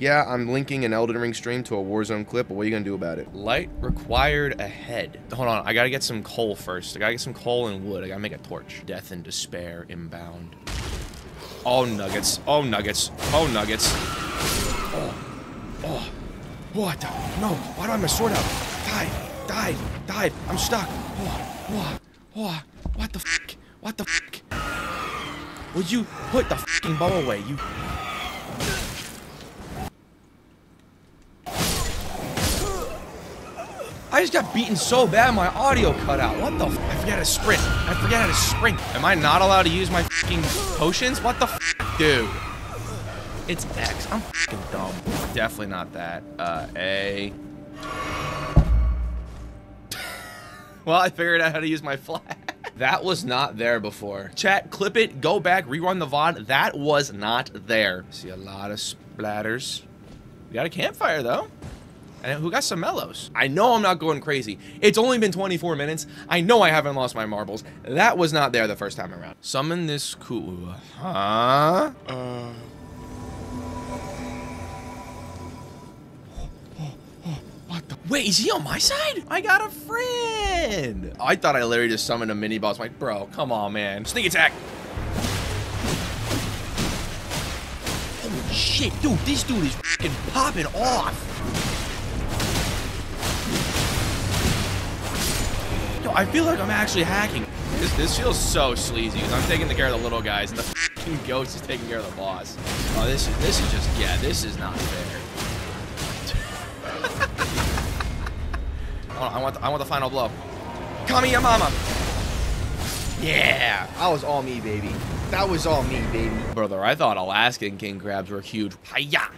Yeah, I'm linking an Elden Ring stream to a Warzone clip, but what are you gonna do about it? Light required ahead. Hold on, I gotta get some coal first. I gotta get some coal and wood. I gotta make a torch. Death and despair inbound. Oh, nuggets. Oh, nuggets. Oh, nuggets. Oh. Oh. What? No. Why do I have my sword out? Dive. Dive. Dive. I'm stuck. Oh. Oh. Oh. What the f***? What the f***? Would you put the f***ing bomb away, you... I just got beaten so bad my audio cut out. What the f? I forget how to sprint. I forget how to sprint. Am I not allowed to use my f***ing potions? What the f, dude? It's X. I'm f***ing dumb. Definitely not that. A. Well, I figured out how to use my flag. That was not there before. Chat, clip it, go back, rerun the VOD. That was not there. See a lot of splatters. We got a campfire though. And who got some mellows? I know I'm not going crazy. It's only been 24 minutes. I know I haven't lost my marbles. That was not there the first time around. Summon this cool. Huh? What the? Wait, is he on my side? I got a friend. I thought I literally just summoned a mini boss. I'm like, bro, come on, man. Sneak attack. Oh, shit, dude. This dude is fucking popping off. I feel like I'm actually hacking. This feels so sleazy because I'm taking care of the little guys and the f***ing ghost is taking care of the boss. Oh, this is just, yeah, this is not fair. Oh, I want the final blow. Kamiyamama. Yeah, that was all me, baby. That was all me, baby. Brother, I thought Alaskan king crabs were huge. Hiya.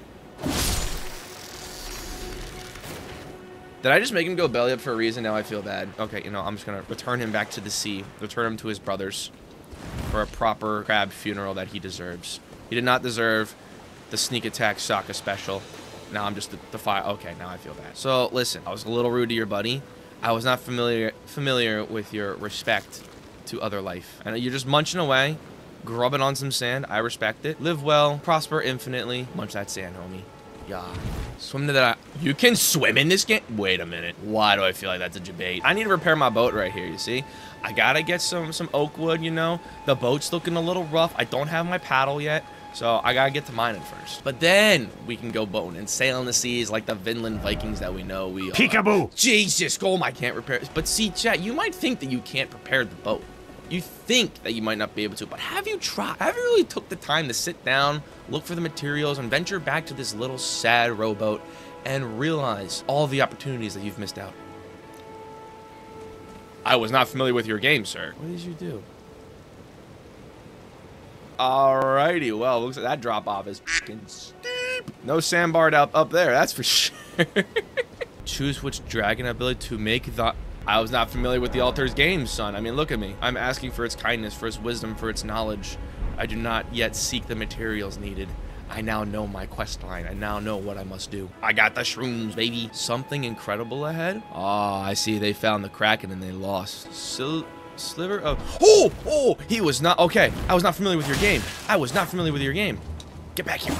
Did I just make him go belly up for a reason? Now I feel bad. Okay, you know, I'm just gonna return him back to the sea. Return him to his brothers for a proper crab funeral that he deserves. He did not deserve the sneak attack Sokka special. Now I'm just the fire. Okay, now I feel bad. So listen, I was a little rude to your buddy. I was not familiar with your respect to other life. I know you're just munching away, grubbing on some sand. I respect it. Live well, prosper infinitely. Munch that sand, homie. Yeah. Swim to that. You can swim in this game? Wait a minute. Why do I feel like that's a debate? I need to repair my boat right here, you see? I gotta get some oak wood, you know? The boat's looking a little rough. I don't have my paddle yet, so I gotta get to mining first. But then we can go boating and sail on the seas like the Vinland Vikings that we know we are. Peekaboo! Jesus, Golem, I can't repair. But see, chat, you might think that you can't prepare the boat. You think that you might not be able to, but have you tried? Have you really took the time to sit down, look for the materials, and venture back to this little sad rowboat and realize all the opportunities that you've missed out? I was not familiar with your game, sir. What did you do? Alrighty, well, looks like that drop-off is fucking steep. No sandbar up there, that's for sure. Choose which dragon ability to make the... I was not familiar with the altar's game, son. I mean, look at me. I'm asking for its kindness, for its wisdom, for its knowledge. I do not yet seek the materials needed. I now know my quest line. I now know what I must do. I got the shrooms, baby. Something incredible ahead? Ah, oh, I see. They found the Kraken and they lost. Sliver of... Oh! Oh! He was not... Okay. I was not familiar with your game. I was not familiar with your game. Get back here.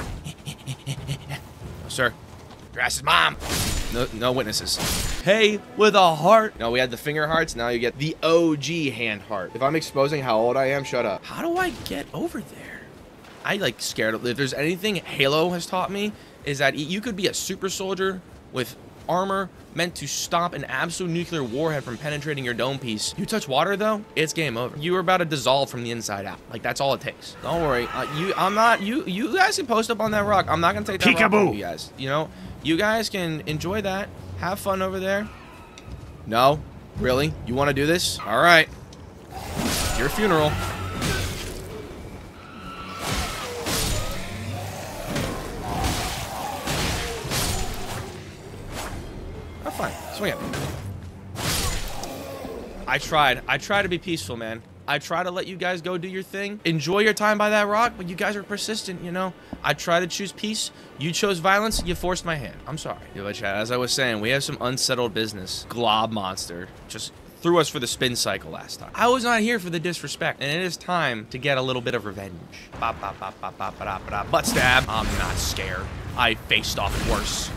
No, sir. Your ass is mom. No witnesses. Hey, with a heart. No, we had the finger hearts. Now you get the OG hand heart. If I'm exposing how old I am, shut up. How do I get over there? I like scared of... If there's anything Halo has taught me is that you could be a super soldier with armor meant to stop an absolute nuclear warhead from penetrating your dome piece. You touch water though, it's game over. You are about to dissolve from the inside out. Like that's all it takes. Don't worry. You guys can post up on that rock. I'm not gonna take that rock from you guys. You know, you guys can enjoy that. Have fun over there. No? Really? You want to do this? All right. Your funeral. Oh, fine. Swing it. I try to be peaceful, man. I try to let you guys go do your thing. Enjoy your time by that rock, but you guys are persistent, you know? I try to choose peace. You chose violence. You forced my hand. I'm sorry. Yo, chat, as I was saying, we have some unsettled business. Glob monster just threw us for the spin cycle last time. I was not here for the disrespect, and it is time to get a little bit of revenge. Bop, bop, bop, bop, bop, bop, bop, bop, butt stab. I'm not scared. I faced off worse.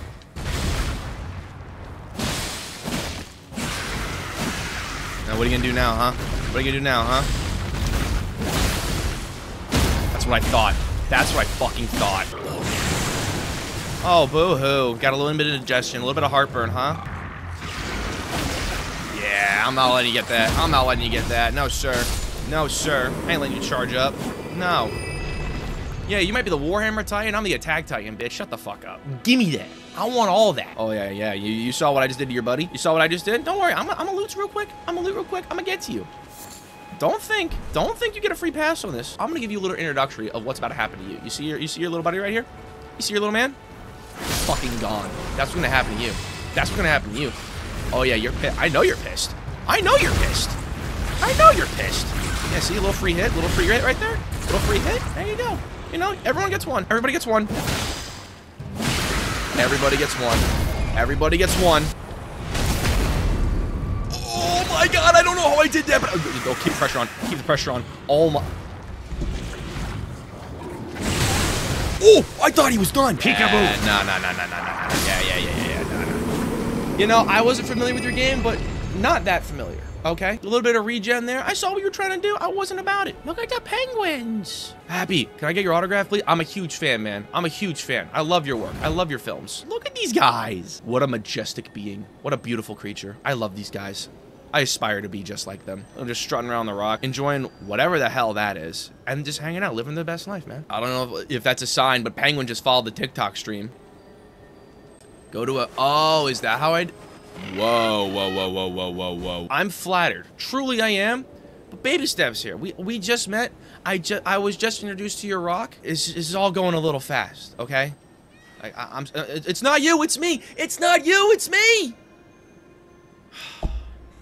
Now what are you gonna do now, huh? What are you gonna do now, huh? That's what I thought. That's what I fucking thought. Oh, boo-hoo. Got a little bit of indigestion, a little bit of heartburn, huh? Yeah, I'm not letting you get that. I'm not letting you get that. No, sir. No, sir. I ain't letting you charge up. No. Yeah, you might be the Warhammer Titan. I'm the Attack Titan, bitch. Shut the fuck up. Give me that. I want all that. Oh, yeah, yeah. You saw what I just did to your buddy? You saw what I just did? Don't worry. I'm gonna loot real quick. I'm gonna loot real quick. I'm gonna get to you. Don't think you get a free pass on this. I'm gonna give you a little introductory of what's about to happen to you. You see your little buddy right here? You see your little man? Fucking gone. That's what's gonna happen to you. That's what's gonna happen to you. Oh yeah, you're pissed. I know you're pissed. I know you're pissed. I know you're pissed. Yeah, see a little free hit right there. Little free hit. There you go. You know, everyone gets one. Everybody gets one. Everybody gets one. Everybody gets one. Oh my god, I don't know how I did that, but I'll keep pressure on. Keep the pressure on. Oh my. Oh, I thought he was done. Peekaboo. No. Yeah. You know, I wasn't familiar with your game, but not that familiar. Okay, a little bit of regen there. I saw what you were trying to do. I wasn't about it. Look, I got penguins. Happy, can I get your autograph, please? I'm a huge fan, man. I'm a huge fan. I love your work. I love your films. Look at these guys. What a majestic being. What a beautiful creature. I love these guys. I aspire to be just like them. I'm just strutting around the rock, enjoying whatever the hell that is, and just hanging out, living the best life, man. I don't know if that's a sign, but Penguin just followed the TikTok stream. Go to a... Oh, is that how I'd... Whoa. I'm flattered. Truly I am. But baby steps here. We just met. I was just introduced to your rock. It's all going a little fast, okay? I'm it's not you, it's me. It's not you, it's me.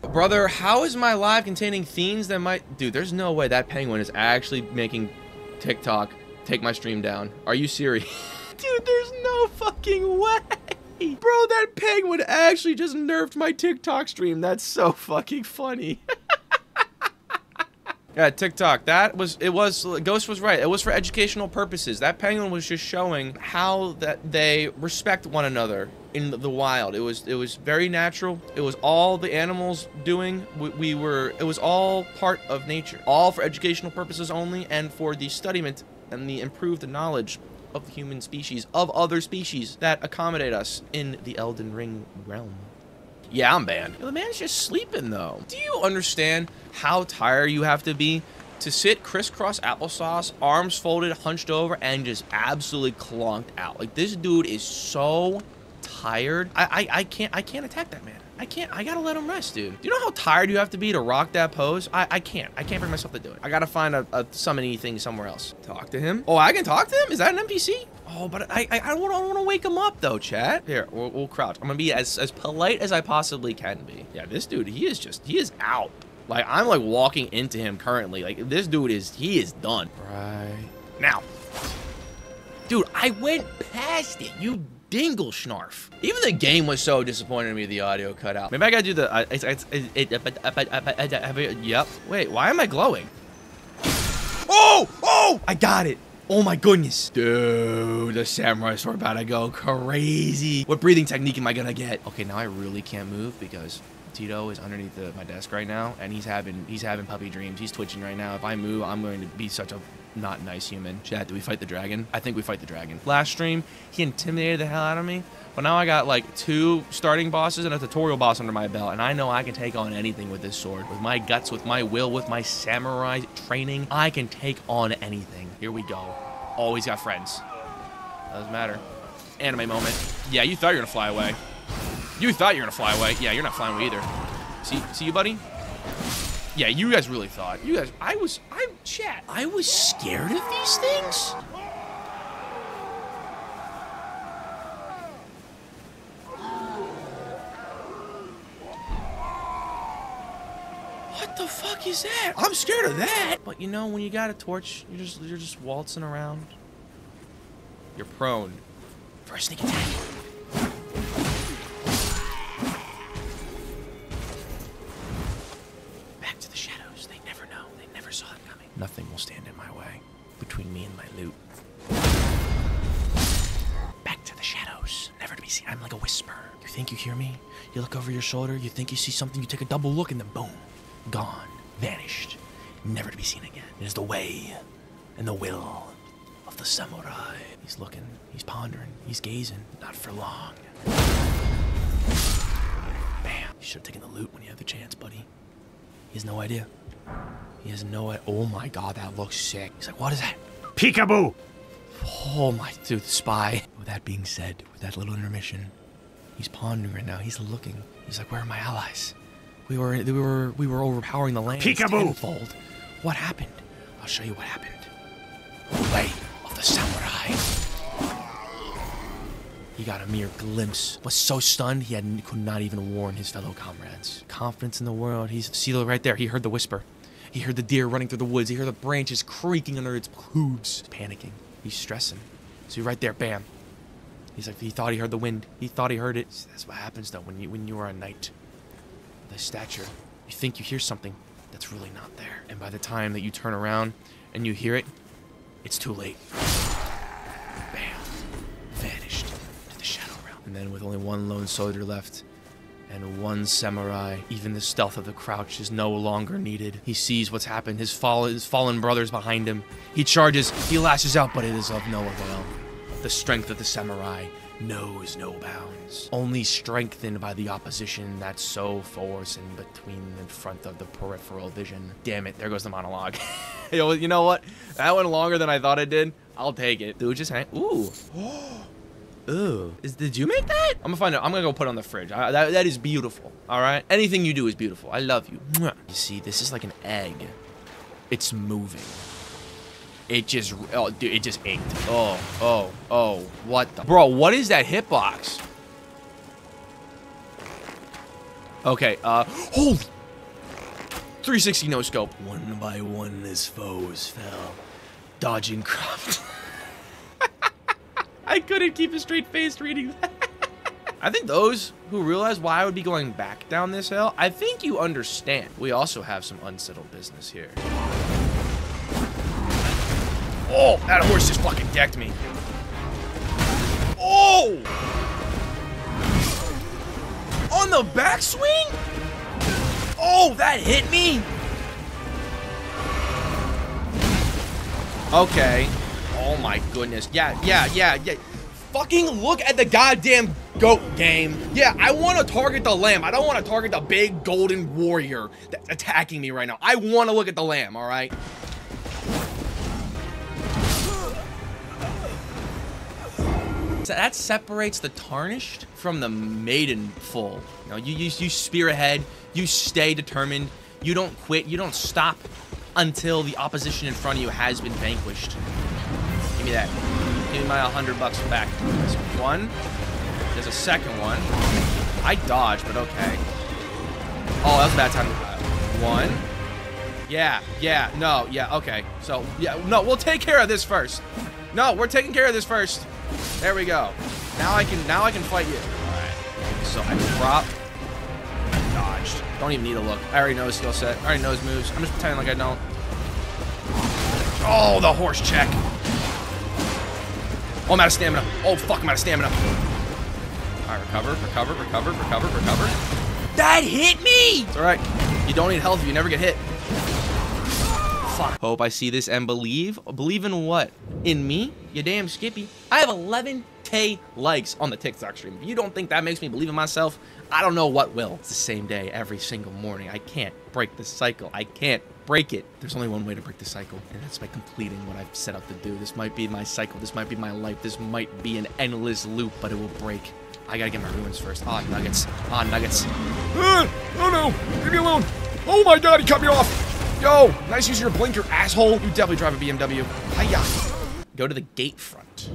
Brother, how is my live containing themes that might... Dude, there's no way that penguin is actually making TikTok take my stream down. Are you serious? Dude, there's no fucking way. Bro, that penguin actually just nerfed my TikTok stream. That's so fucking funny. Yeah, TikTok. Ghost was right. It was for educational purposes. That penguin was just showing how that they respect one another in the wild. It was very natural. It was all the animals doing. It was all part of nature. All for educational purposes only, and for the studyment and the improved knowledge of the human species, of other species that accommodate us in the Elden Ring realm. Yeah, I'm banned. The man's just sleeping, though. Do you understand how tired you have to be to sit crisscross applesauce, arms folded, hunched over, and just absolutely clonked out? Like, this dude is so tired. I can't attack that man. I gotta let him rest, dude. Do you know how tired you have to be to rock that pose? I can't bring myself to do it. I gotta find a summoning thing somewhere else. Talk to him? Oh, I can talk to him? Is that an NPC? Oh, but I don't want to wake him up, though, chat. Here, we'll crouch. I'm gonna be as polite as I possibly can be. Yeah, this dude, he is out. Like, I'm, like, walking into him currently. Like, this dude he is done. Right. Now. Dude, I went past it. You dingle schnarf. Even the game was so disappointed in me, the audio cut out. Maybe I gotta do the... Yep. Wait, why am I glowing? Oh! Oh! I got it! Oh my goodness. Dude, the samurai sword about to go crazy. What breathing technique am I gonna get? Okay, now I really can't move because Tito is underneath my desk right now, and he's having puppy dreams. He's twitching right now. If I move, I'm going to be such a not nice human. Chat, do we fight the dragon? I think we fight the dragon. Last stream, he intimidated the hell out of me, but now I got like 2 starting bosses and a tutorial boss under my belt, and I know I can take on anything with this sword. With my guts, with my will, with my samurai training, I can take on anything. Here we go. Always got friends. Doesn't matter. Anime moment. Yeah, you thought you were gonna fly away. You thought you were gonna fly away. Yeah, you're not flying away either. See you, buddy? Yeah, you guys really thought. You guys, chat, I was scared of these things? What the fuck is that? I'm scared of that! But you know, when you got a torch, you're just waltzing around. You're prone for a sneak attack. Nothing will stand in my way between me and my loot. Back to see, I'm like a whisper. You think you hear me? You look over your shoulder, you think you see something, you take a double look, and then boom, gone, vanished, never to be seen again. It is the way and the will of the samurai. He's looking, he's pondering, he's gazing, not for long. Bam. You should have taken the loot when you had the chance, buddy. He has no idea. He has no idea. Oh my God, that looks sick. He's like, what is that? Peekaboo! Oh my, dude, the spy. With that being said, with that little intermission, he's pondering right now. He's looking. He's like, where are my allies? We were overpowering the land. Peekaboo! Tenfold. What happened? I'll show you what happened. The way of the samurai. He got a mere glimpse. Was so stunned he could not even warn his fellow comrades. Confidence in the world. He's see right there. He heard the whisper. He heard the deer running through the woods. He heard the branches creaking under its hooves. Panicking. He's stressing. So right there, bam. He's like, he thought he heard the wind. He thought he heard it. So that's what happens though when you are a knight. The stature. You think you hear something that's really not there. And by the time that you turn around and you hear it, it's too late. Bam. Vanished into the shadow realm. And then with only one lone soldier left and one samurai, even the stealth of the crouch is no longer needed. He sees what's happened. His fallen brothers behind him. He charges, he lashes out, but it is of no avail. The strength of the samurai knows no bounds, only strengthened by the opposition that's so force in between in front of the peripheral vision. Damn it, there goes the monologue. You know what? That went longer than I thought it did. I'll take it. Dude, just hang. Ooh. Ooh. Did you make that? I'm gonna find out. I'm gonna go put it on the fridge. That is beautiful. All right? Anything you do is beautiful. I love you. Mwah. You see, this is like an egg. It's moving. It just, oh, dude, it just inked. Oh, oh, oh, what the? Bro, what is that hitbox? Okay, holy. 360 no scope. One by one, his foes fell. Dodging craft. I couldn't keep a straight face reading that. I think those who realize why I would be going back down this hill, I think you understand. We also have some unsettled business here. Oh, that horse just fucking decked me. Oh! On the backswing? Oh, that hit me? Okay. Oh my goodness. Yeah. Fucking look at the goddamn goat game. Yeah, I want to target the lamb. I don't want to target the big golden warrior that's attacking me right now. I want to look at the lamb, all right? So that separates the Tarnished from the Maiden full. Now you spear ahead, you stay determined, you don't quit, you don't stop until the opposition in front of you has been vanquished. Give me that. Give me my $100 back. There's one. There's a second one. I dodged, but okay. Oh, that was a bad time. One. Yeah, no, yeah, okay. So, yeah, no, we'll take care of this first. No, we're taking care of this first. There we go. Now I can fight you. Alright. So I drop. I dodged. Don't even need a look. I already know his skill set. I already know his moves. I'm just pretending like I don't. Oh, the horse check. Oh, I'm out of stamina. Oh fuck, I'm out of stamina. Alright, recover. That hit me! It's alright. You don't need health if you never get hit. Fuck. Hope I see this and believe. Believe in what? In me? You damn Skippy. I have 11K likes on the TikTok stream. If you don't think that makes me believe in myself, I don't know what will. It's the same day every single morning. I can't break this cycle. I can't break it. There's only one way to break the cycle, and that's by completing what I've set out to do. This might be my cycle. This might be my life. This might be an endless loop, but it will break. I gotta get my ruins first. Ah, nuggets. Ah, nuggets. Oh no. Leave me alone. Oh my God, he cut me off. Yo, nice use of your blinker, asshole. You definitely drive a BMW. Hiya. Go to the gate front.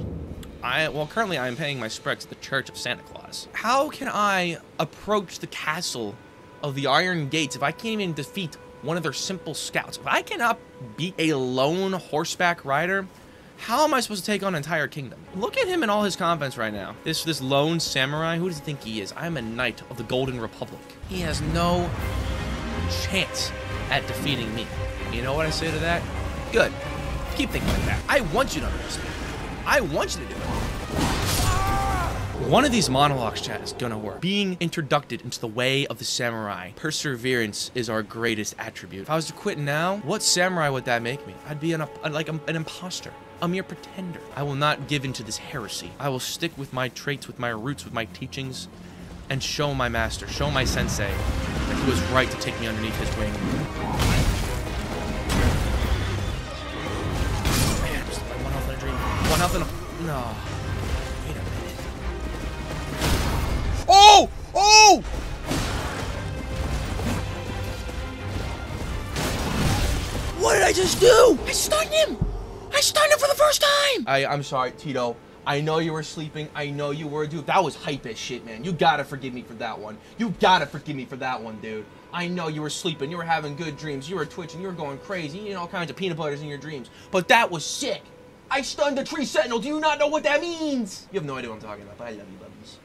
Well, currently I am paying my spreads at the Church of Santa Claus. How can I approach the castle of the Iron Gates if I can't even defeat one of their simple scouts? If I cannot beat a lone horseback rider, how am I supposed to take on an entire kingdom? Look at him in all his confidence right now. This lone samurai, who does he think he is? I'm a knight of the Golden Republic. He has no chance at defeating me. You know what I say to that? Good. Keep thinking like that. I want you to understand. I want you to do it. One of these monologues, chat, is gonna work. Being introduced into the way of the samurai. Perseverance is our greatest attribute. If I was to quit now, what samurai would that make me? I'd be like an imposter. A mere pretender. I will not give into this heresy. I will stick with my traits, with my roots, with my teachings, and show my master, show my sensei, that he was right to take me underneath his wing. Man, just like one health and a dream. One health and a... No. Wait a minute. Oh! Oh! What did I just do? I stunned him! I stunned him for the first time! I'm sorry, Tito. I know you were sleeping. I know you were, dude. That was hype as shit, man. You gotta forgive me for that one. You gotta forgive me for that one, dude. I know you were sleeping. You were having good dreams. You were twitching. You were going crazy. Eating all kinds of peanut butters in your dreams. But that was sick. I stunned the Tree Sentinel. Do you not know what that means? You have no idea what I'm talking about, but I love you, buddies.